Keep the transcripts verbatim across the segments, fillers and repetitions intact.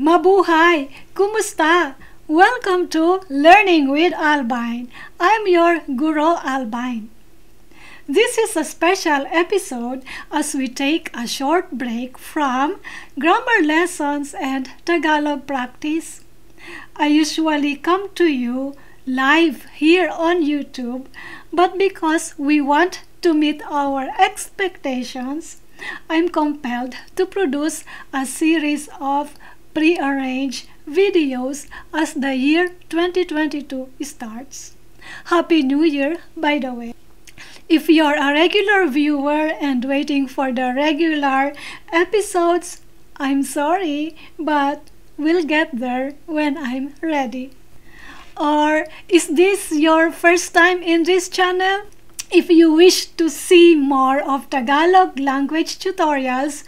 Mabuhay! Kumusta? Welcome to Learning with Albine. I'm your Guru Albine. This is a special episode as we take a short break from grammar lessons and Tagalog practice. I usually come to you live here on YouTube, but because we want to meet our expectations, I'm compelled to produce a series of pre-arranged videos as the year twenty twenty-two starts. Happy New Year, by the way. If you're a regular viewer and waiting for the regular episodes, I'm sorry, but we'll get there when I'm ready. Or is this your first time in this channel? If you wish to see more of Tagalog language tutorials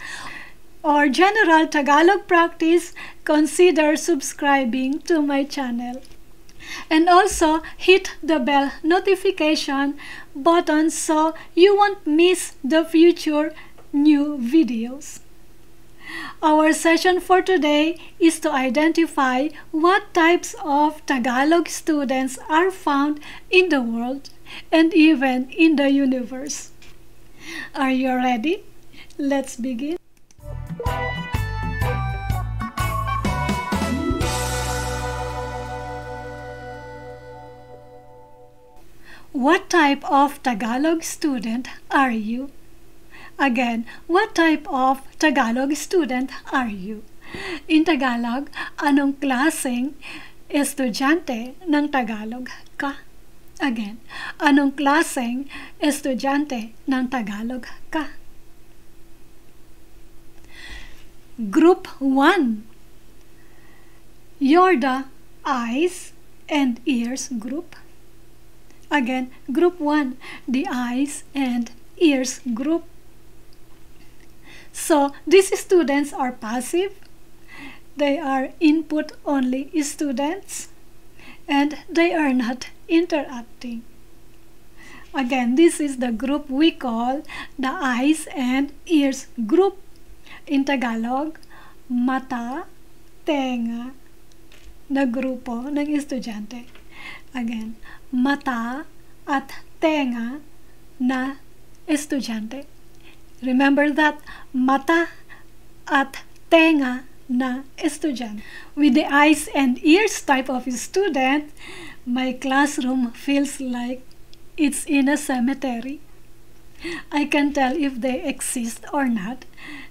or general Tagalog practice, consider subscribing to my channel. And also hit the bell notification button so you won't miss the future new videos. Our session for today is to identify what types of Tagalog students are found in the world and even in the universe. Are you ready? Let's begin. What type of Tagalog student are you? Again, what type of Tagalog student are you? In Tagalog, anong klaseng estudyante ng Tagalog ka? Again, anong klaseng estudyante ng Tagalog ka? Group one. You're the eyes and ears group. Again, group one, the eyes and ears group. So, these students are passive. They are input-only students. And they are not interacting. Again, this is the group we call the eyes and ears group. In Tagalog, mata, tenga, na grupo ng estudyante. Again, mata at tenga na estudyante. Remember that, mata at tenga na estudyante. With the eyes and ears type of student, my classroom feels like it's in a cemetery. I can tell if they exist or not.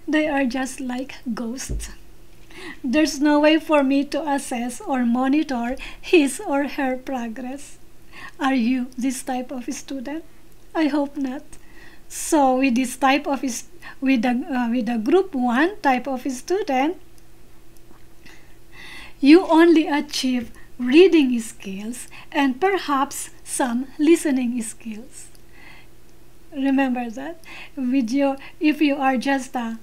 They are just like ghosts. There's no way for me to assess or monitor his or her progress. Are you this type of student? I hope not. So with this type of with the uh, with the group one type of student, you only achieve reading skills and perhaps some listening skills. Remember that. With your if you are just a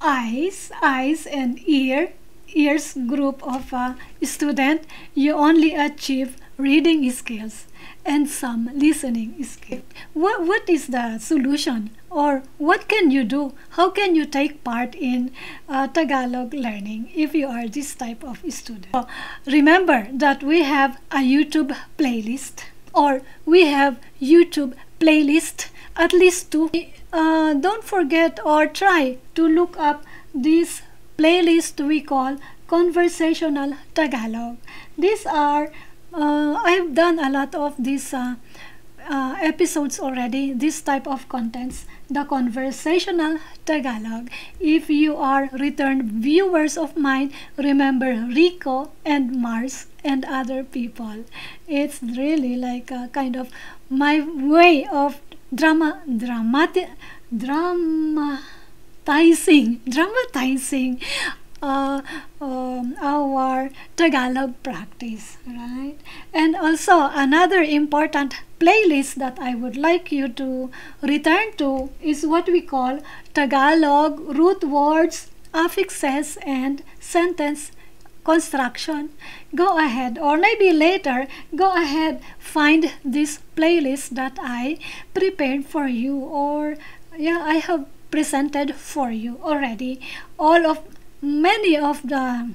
eyes, eyes and ear, ears group of a student, you only achieve reading skills and some listening skills. What, what is the solution, or what can you do? How can you take part in uh, Tagalog learning if you are this type of student? So remember that we have a YouTube playlist, or we have YouTube playlist at least two. Uh, don't forget or try to look up this playlist we call Conversational Tagalog. These are, uh, I've done a lot of these uh, uh, episodes already, this type of contents, the Conversational Tagalog. If you are returned viewers of mine, remember Rico and Mars and other people. It's really like a kind of my way of Drama, dramatic, dramatizing, dramatizing uh, um, our Tagalog practice, right? And also another important playlist that I would like you to return to is what we call Tagalog root words, affixes, and sentence construction. Go ahead, or maybe later, go ahead, find this playlist that I prepared for you, or yeah, I have presented for you already. All of many of the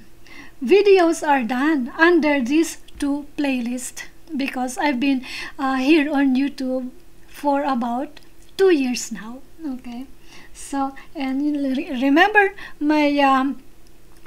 videos are done under these two playlists because I've been uh, here on YouTube for about two years now. Okay, so and remember my um,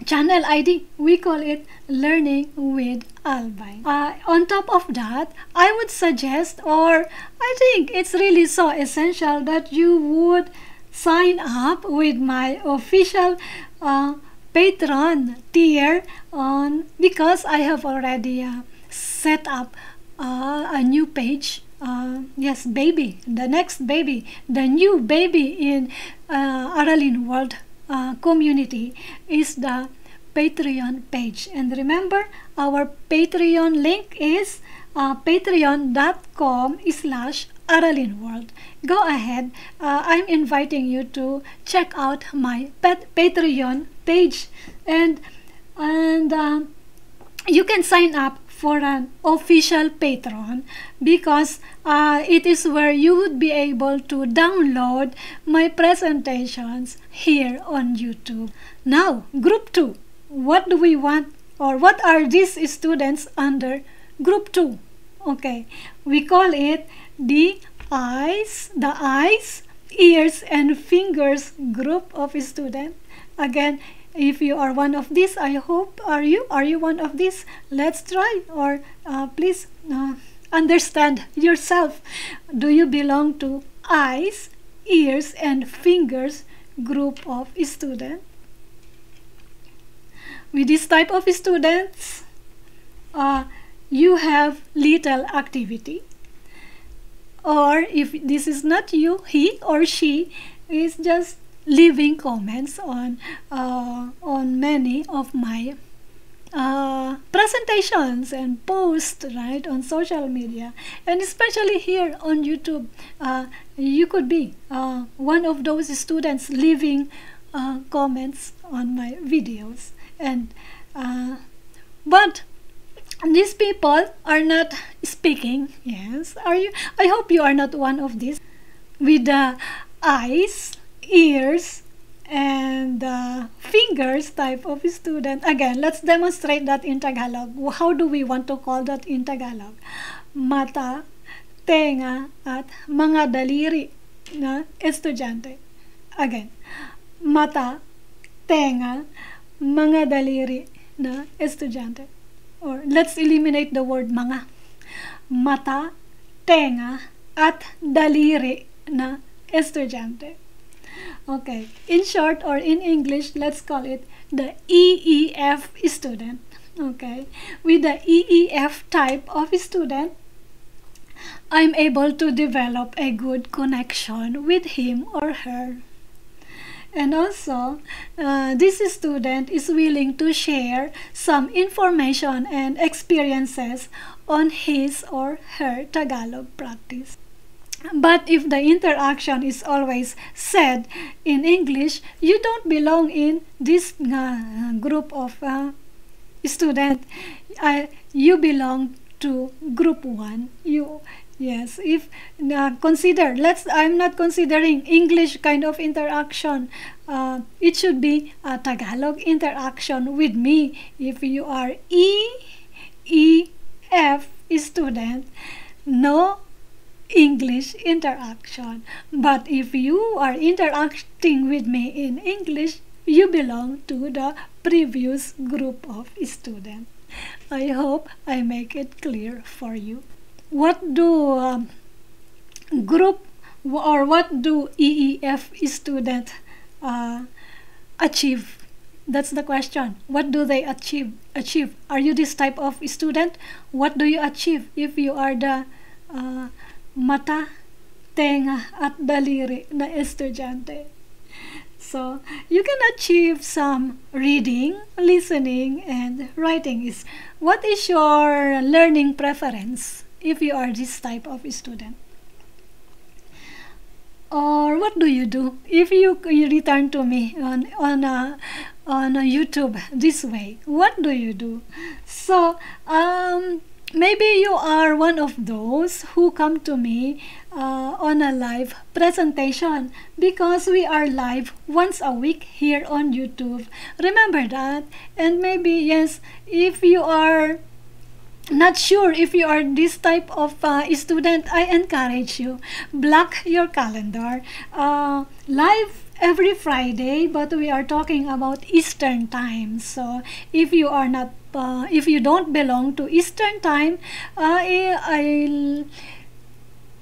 channel I D, we call it Learning with Albine. Uh, on top of that, I would suggest, or I think it's really so essential that you would sign up with my official uh, Patreon tier on, because I have already uh, set up uh, a new page. Uh, yes, baby, the next baby, the new baby in uh, Aralin World Uh, community is the Patreon page. And remember, our Patreon link is uh, patreon dot com slash Aralin World. Go ahead, uh, I'm inviting you to check out my pet Patreon page, and and uh, you can sign up for an official patron, because uh, it is where you would be able to download my presentations here on YouTube. Now, group two. What do we want, or what are these students under group two? Okay, we call it the eyes, the eyes, ears, and fingers group of students. Again, if you are one of these, I hope, are you? Are you one of these? Let's try, or uh, please uh, understand yourself. Do you belong to eyes, ears, and fingers group of students? With this type of students, uh, you have little activity. Or if this is not you, he or she is just leaving comments on uh, on many of my uh, presentations and posts, right, on social media, and especially here on YouTube. Uh, you could be uh, one of those students leaving uh, comments on my videos, and uh, but these people are not speaking. Yes, are you? I hope you are not one of these. With the eyes, ears, and uh, fingers type of student. Again, let's demonstrate that in Tagalog. How do we want to call that in Tagalog? Mata, tenga, at mga daliri na estudyante. Again, mata, tenga, mga daliri na estudyante. Or let's eliminate the word mga. Mata, tenga, at daliri na estudyante. Okay, in short, or in English, let's call it the E E F student. Okay, with the E E F type of student, I'm able to develop a good connection with him or her. And also, uh, this student is willing to share some information and experiences on his or her Tagalog practice. But if the interaction is always said in English, you don't belong in this uh, group of uh, students. Uh, you belong to group one. You, yes, if uh, consider, let's, I'm not considering English kind of interaction. Uh, it should be a Tagalog interaction with me. If you are E E F student, no English interaction. But if you are interacting with me in English, you belong to the previous group of students. I hope I make it clear for you. What do um, group or what do E E F students uh, achieve? That's the question. What do they achieve? Achieve? Are you this type of student? What do you achieve if you are the uh, mata, tenga, at daliri na estudyante? So, you can achieve some reading, listening, and writing. Is what is your learning preference if you are this type of student? Or what do you do if you, you return to me on, on, a, on a YouTube this way? What do you do? So, um... Maybe you are one of those who come to me uh, on a live presentation, because we are live once a week here on YouTube. Remember that. And maybe, yes, if you are not sure if you are this type of uh, student, I encourage you, block your calendar. Uh, live every Friday, but we are talking about Eastern time. So if you are not uh, if you don't belong to Eastern time, uh, I, I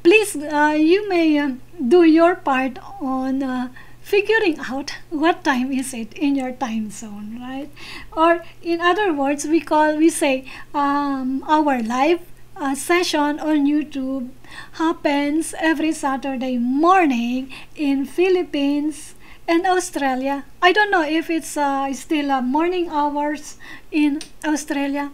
please uh, you may uh, do your part on uh, figuring out what time is it in your time zone, right? Or in other words, we call we say um, our live Uh, session on YouTube happens every Saturday morning in Philippines and Australia. I don't know if it's uh, still uh, morning hours in Australia,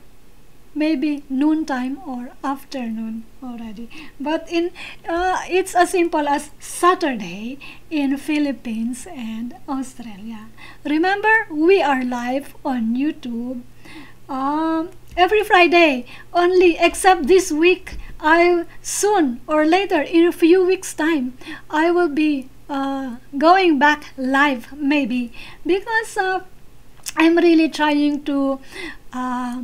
maybe noontime or afternoon already. But in uh, it's as simple as Saturday in Philippines and Australia. Remember, we are live on YouTube. Um, every Friday only, except this week. I soon or later, in a few weeks time, I will be uh, going back live, maybe, because uh, I'm really trying to uh,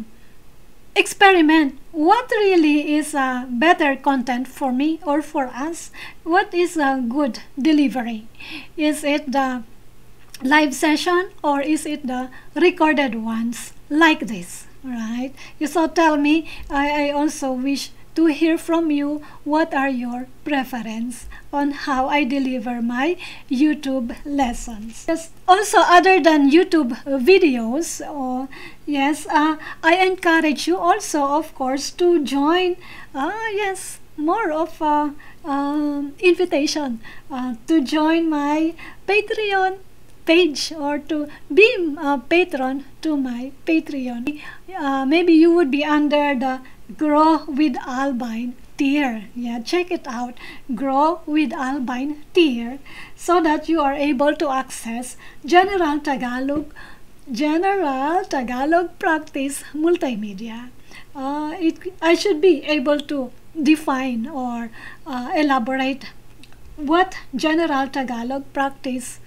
experiment what really is uh, better content for me or for us. What is a good delivery? Is it the live session, or is it the recorded ones like this, right? You so tell me. I, I also wish to hear from you. What are your preference on how I deliver my YouTube lessons? Yes, also, other than YouTube videos, or yes, uh, I encourage you also, of course, to join uh, yes more of uh, uh, invitation uh, to join my Patreon page, or to be a patron to my Patreon. Uh, maybe you would be under the Grow with Albine tier. Yeah, check it out, Grow with Albine tier, so that you are able to access general Tagalog, general Tagalog practice multimedia. Uh, it, I should be able to define or uh, elaborate what general Tagalog practice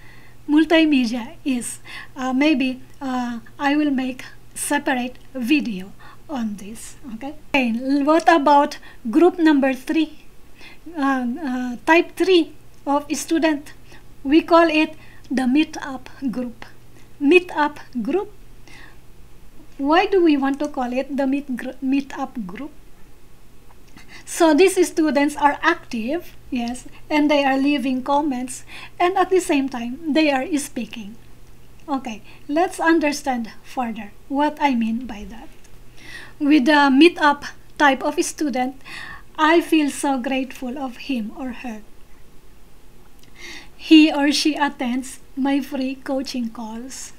multimedia is. Uh, maybe uh, I will make separate video on this. Okay. Okay, what about group number three, uh, uh, type three of student? We call it the meetup group. Meetup group. Why do we want to call it the meet gr meetup group? So these students are active, yes, and they are leaving comments, and at the same time, they are speaking. Okay, let's understand further what I mean by that. With the meetup type of student, I feel so grateful of him or her. He or she attends my free coaching calls.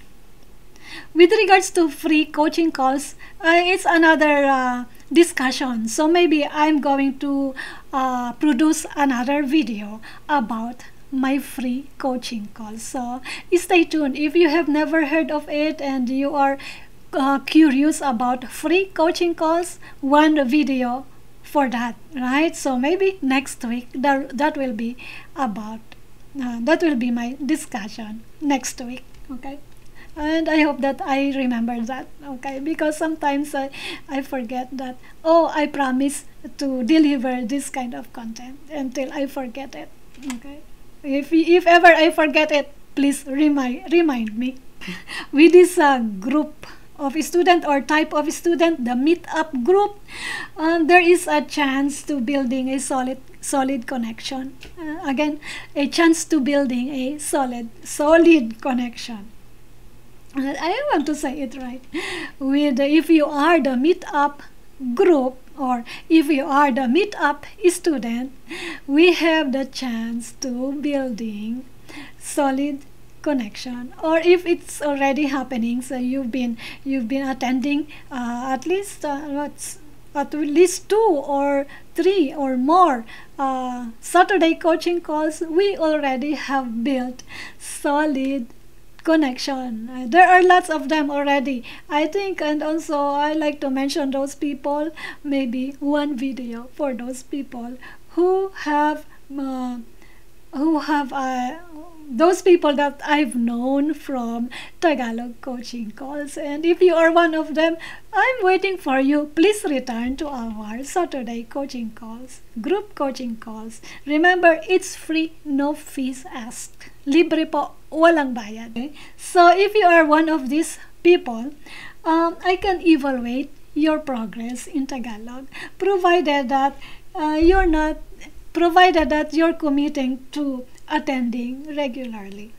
With regards to free coaching calls, uh, it's another uh, discussion. So maybe I'm going to uh, produce another video about my free coaching calls. So stay tuned. If you have never heard of it and you are uh, curious about free coaching calls, one video for that, right? So maybe next week that, that will be about, uh, that will be my discussion next week, okay? And I hope that I remember that, okay? Because sometimes I, I forget that, oh, I promise to deliver this kind of content, until I forget it, okay? If, if ever I forget it, please remind, remind me. With this uh, group of student or type of student, the meetup group, uh, there is a chance to building a solid solid connection. Uh, again, a chance to building a solid, solid connection. I want to say it right. With, if you are the meetup group, or if you are the meetup student, we have the chance to building solid connection. Or if it's already happening, so you've been you've been attending uh, at least uh, what's at least two or three or more uh, Saturday coaching calls, we already have built solid connection. Uh, there are lots of them already, I think, and also I like to mention those people, maybe one video for those people who have uh, who have uh, those people that I've known from Tagalog coaching calls. And if you are one of them, I'm waiting for you. Please return to our Saturday coaching calls, group coaching calls. Remember, it's free, no fees asked. Libre po, walang bayad. Okay? So if you are one of these people, um, I can evaluate your progress in Tagalog, provided that uh, you're not, provided that you're committing to attending regularly.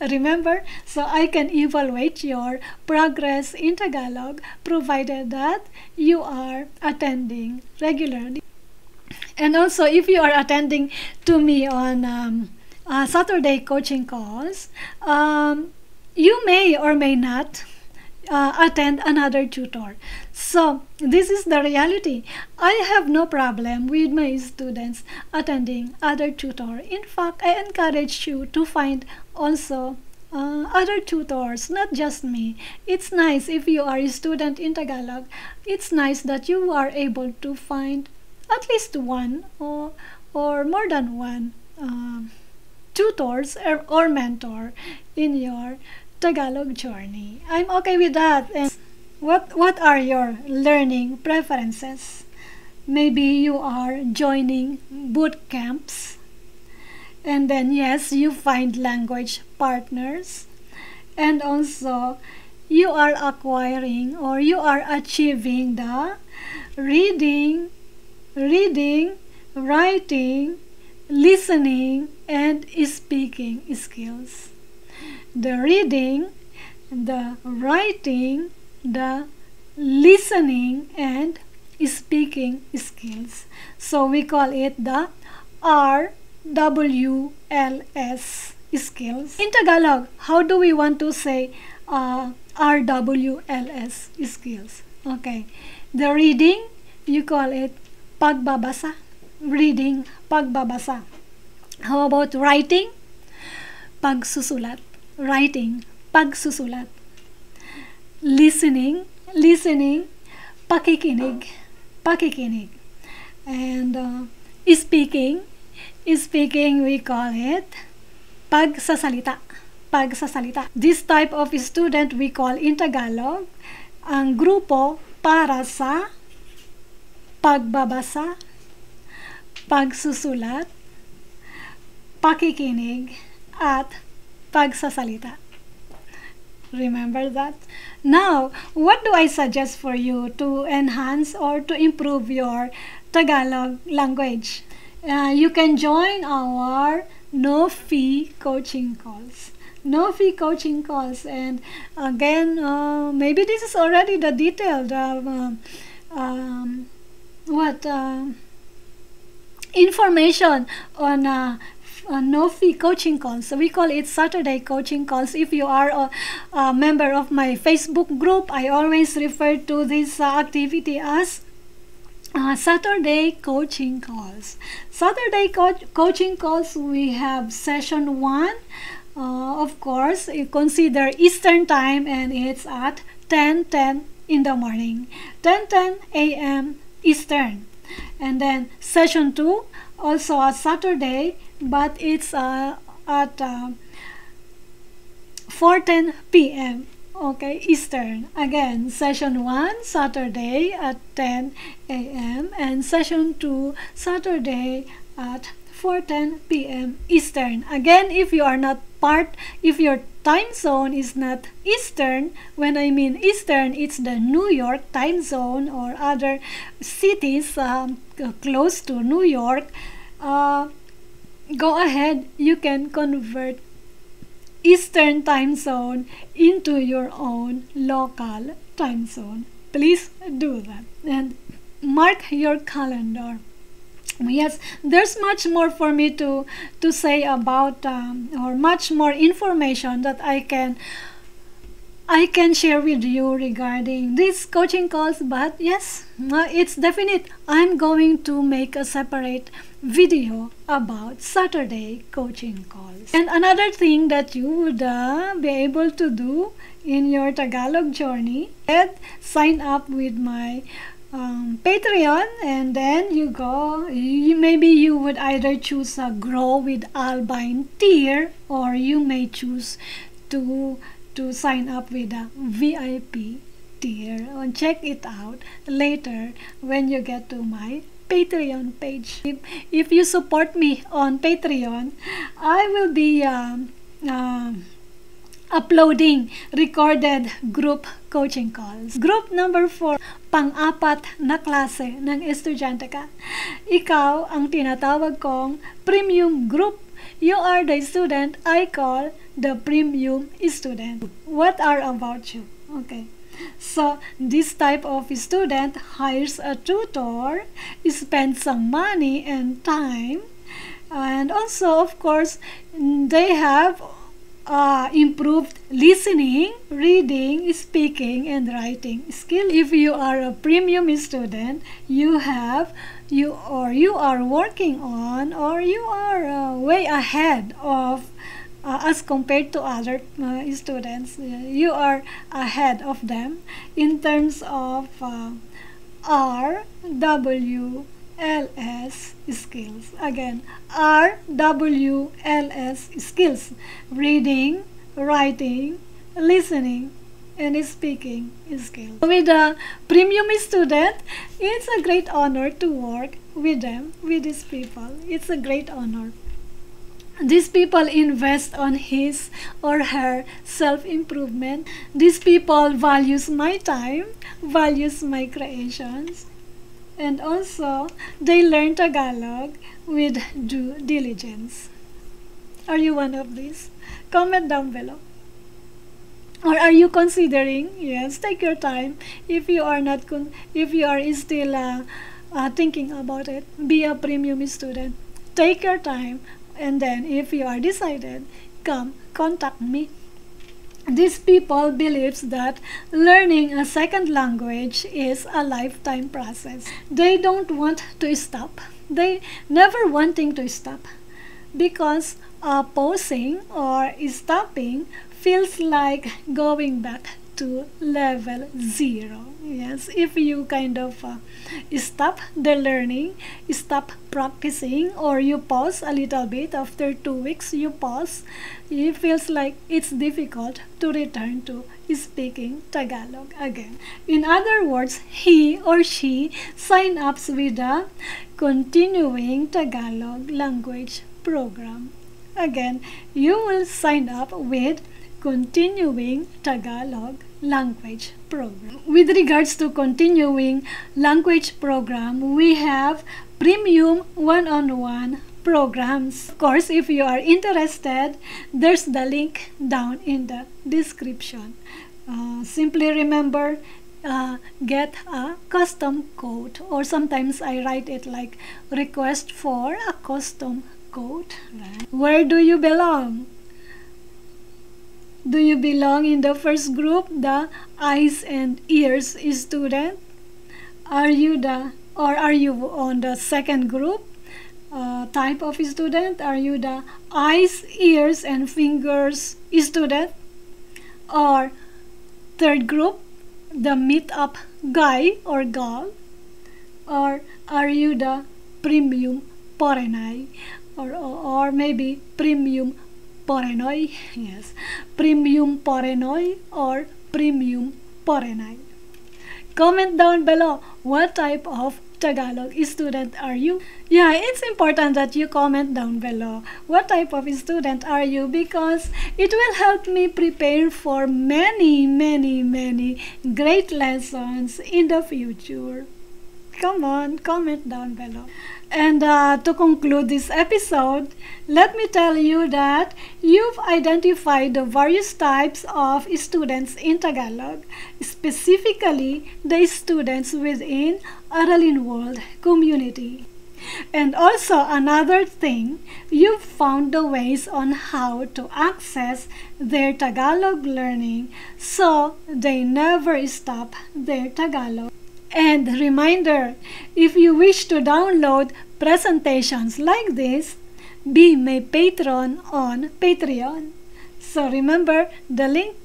Remember, so I can evaluate your progress in Tagalog provided that you are attending regularly. And also, if you are attending to me on um, uh, Saturday coaching calls, um, you may or may not Uh, attend another tutor. So this is the reality. I have no problem with my students attending other tutor. In fact, I encourage you to find also uh, other tutors, not just me. It's nice if you are a student in Tagalog. It's nice that you are able to find at least one or, or more than one uh, tutors or, or mentor in your Tagalog journey. I'm okay with that. And what what are your learning preferences? Maybe you are joining boot camps, and then yes, you find language partners, and also you are acquiring or you are achieving the reading, reading, writing, listening, and speaking skills. The reading, the writing, the listening, and speaking skills. So we call it the R W L S skills. In Tagalog, how do we want to say uh, R W L S skills? Okay, the reading, you call it pagbabasa. Reading, pagbabasa. How about writing? Pagsusulat. Writing, pagsusulat. Listening, listening, pakikinig, pakikinig. And uh, speaking, speaking, we call it pagsasalita, pagsasalita. This type of student we call in Tagalog ang grupo para sa pagbabasa, pagsusulat, pakikinig, at pagsasalita. Remember that? Now, what do I suggest for you to enhance or to improve your Tagalog language? Uh, you can join our no-fee coaching calls. No-fee coaching calls. And again, uh, maybe this is already the detailed uh, um, what uh, information on uh, Uh, no fee coaching calls. So we call it Saturday coaching calls. If you are a, a member of my Facebook group, I always refer to this uh, activity as uh, Saturday coaching calls. Saturday co coaching calls, we have session one. Uh, of course, you consider Eastern time, and it's at ten ten in the morning, ten ten A M Eastern. And then session two, also a Saturday, but it's uh, at uh, four ten P M okay, Eastern. Again, session one Saturday at ten A M and session two Saturday at four ten P M Eastern. Again, if you are not part, if your time zone is not Eastern, when I mean Eastern, it's the New York time zone or other cities um, close to New York, uh, go ahead, you can convert Eastern time zone into your own local time zone. Please do that and mark your calendar. Yes, there's much more for me to to say about um, or much more information that I can I can share with you regarding these coaching calls, but yes, it's definite. I'm going to make a separate video about Saturday coaching calls. And another thing that you would uh, be able to do in your Tagalog journey is sign up with my Um, Patreon, and then you go you, maybe you would either choose a Grow with Albine tier, or you may choose to to sign up with a V I P tier, and check it out later when you get to my Patreon page. If, if you support me on Patreon, I will be um, uh, uploading recorded group coaching calls. Group number four, pang-apat na klase ng estudyante ka. Ikaw ang tinatawag kong premium group. You are the student I call the premium student. What are about you? Okay. So, this type of student hires a tutor, spends some money and time, and also, of course, they have Uh, improved listening, reading, speaking, and writing skill. If you are a premium student, you have you or you are working on, or you are uh, way ahead of uh, as compared to other uh, students. You are ahead of them in terms of uh, R W L S skills. Again, R W L S skills: reading, writing, listening, and speaking skills. With a premium student, it's a great honor to work with them, with these people. It's a great honor. These people invest on his or her self-improvement. These people values my time, values my creations. And also, they learn Tagalog with due diligence. Are you one of these? Comment down below. Or are you considering? Yes, take your time. If you are not, con if you are still uh, uh, thinking about it, be a premium student. Take your time, and then if you are decided, come contact me. These people believes that learning a second language is a lifetime process. They don't want to stop. They never wanting to stop, because uh, pausing or stopping feels like going back to level zero. Yes, if you kind of uh, stop the learning, stop practicing, or you pause a little bit after two weeks, you pause, it feels like it's difficult to return to speaking Tagalog again. In other words, he or she signs up with a continuing Tagalog language program. Again, you will sign up with continuing Tagalog language program. With regards to continuing language program, we have premium one-on-one programs. Of course, if you are interested, there's the link down in the description. Uh, simply remember, uh, get a custom code, or sometimes I write it like request for a custom code. Right. Where do you belong? Do you belong in the first group, the eyes and ears student? Are you the, or are you on the second group uh, type of student? Are you the eyes, ears, and fingers student? Or third group, the meet-up guy or gal? Or are you the premium porenai, or, or, or maybe premium Porenoi, yes, premium porenoi or premium porenai. Comment down below, what type of Tagalog student are you? Yeah, it's important that you comment down below what type of student are you, because it will help me prepare for many, many, many great lessons in the future. Come on, comment down below. And uh, to conclude this episode, let me tell you that you've identified the various types of students in Tagalog, specifically the students within Aralin World community. And also another thing, you've found the ways on how to access their Tagalog learning so they never stop their Tagalog. And reminder, if you wish to download presentations like this, be my patron on Patreon. So remember the link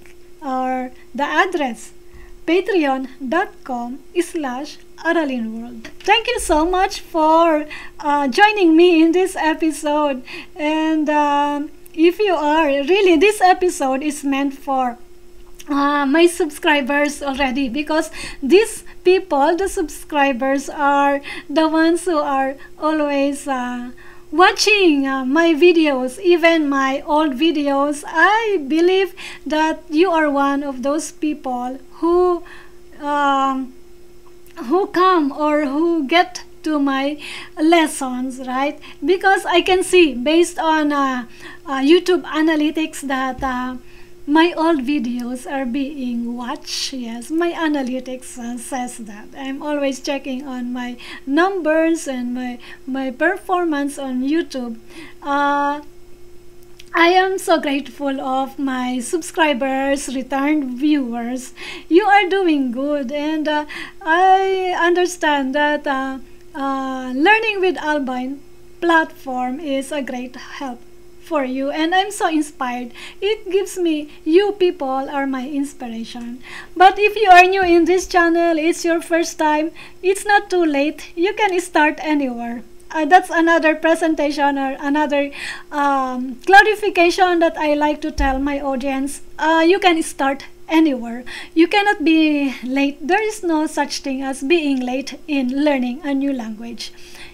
or the address, patreon.com slash Aralin World. Thank you so much for uh, joining me in this episode. And um, if you are, really this episode is meant for Uh, my subscribers already, because these people, the subscribers, are the ones who are always uh, watching uh, my videos, even my old videos. I believe that you are one of those people who um, who come or who get to my lessons, right? Because I can see based on uh, uh, YouTube analytics that uh, my old videos are being watched. Yes, my analytics uh, says that. I'm always checking on my numbers and my my performance on YouTube. Uh, I am so grateful of my subscribers, returned viewers. You are doing good, and uh, I understand that uh, uh, Learning with Albine platform is a great help for you, and I'm so inspired. It gives me, you people are my inspiration. But if you are new in this channel, it's your first time, it's not too late. You can start anywhere. Uh, that's another presentation or another um, clarification that I like to tell my audience. Uh, you can start anywhere. You cannot be late. There is no such thing as being late in learning a new language.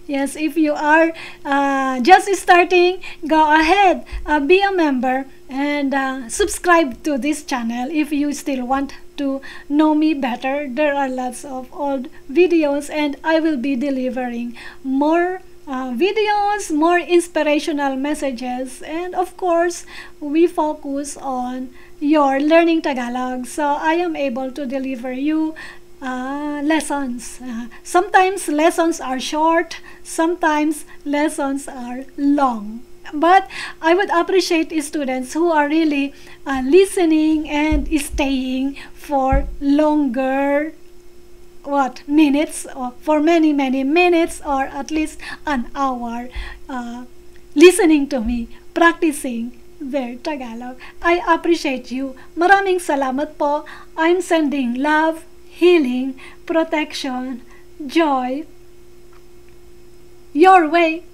Yes, if you are uh, just starting, go ahead, uh, be a member, and uh, subscribe to this channel if you still want to know me better. There are lots of old videos, and I will be delivering more Uh, videos, more inspirational messages, and of course we focus on your learning Tagalog, so I am able to deliver you uh, lessons. Uh, sometimes lessons are short, sometimes lessons are long, but I would appreciate students who are really uh, listening and staying for longer what minutes or for many many minutes or at least an hour uh, listening to me practicing their Tagalog. I appreciate you. Maraming salamat po. I'm sending love, healing, protection, joy your way.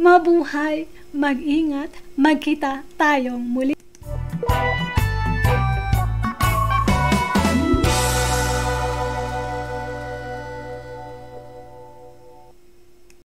Mabuhay, mag-ingat, magkita tayong muli.